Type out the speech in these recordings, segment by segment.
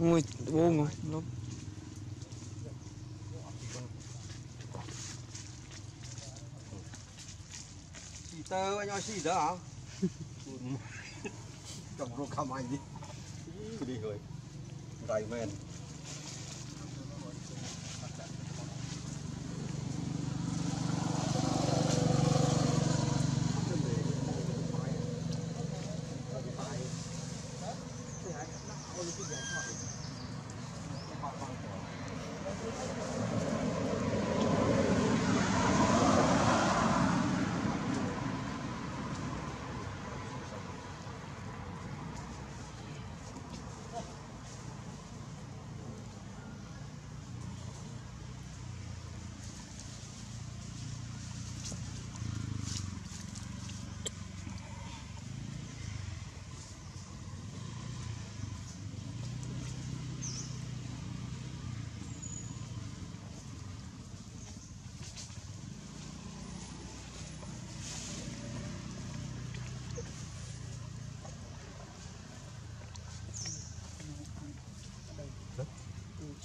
Ngồi buông rồi nó chỉ tơ anh nói gì đó hả? Chồng luôn khăm anh đi đi rồi đầy men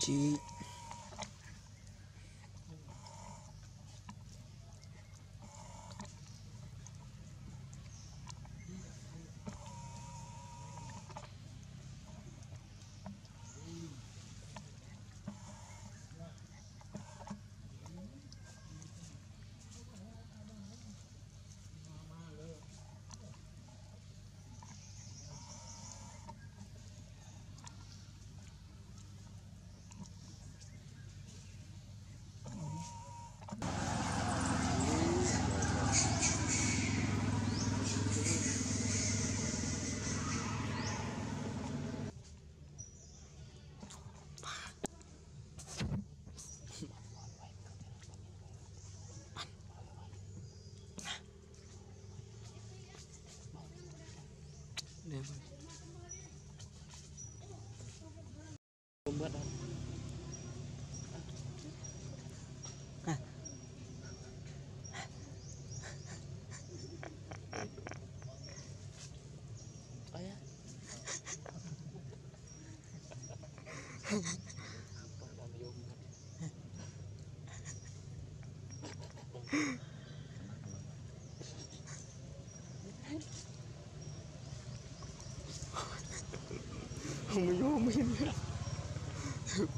chị mình không mình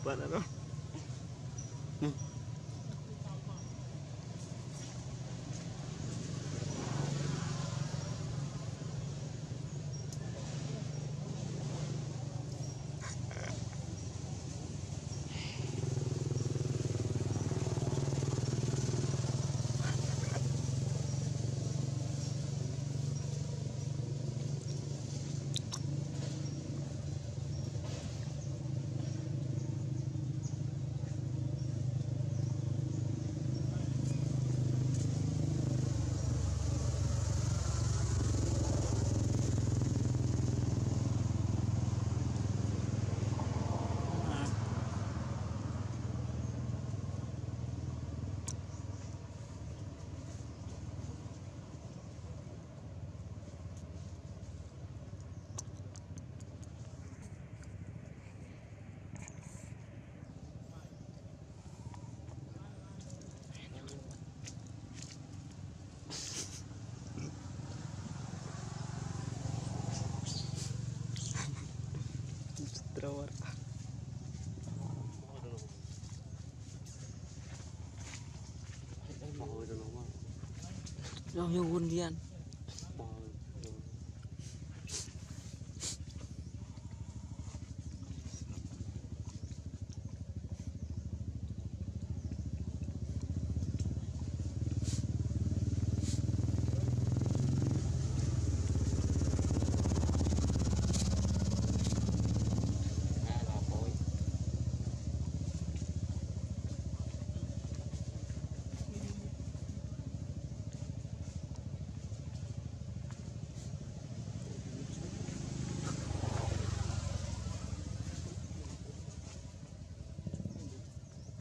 bạn đã nói no, yo un día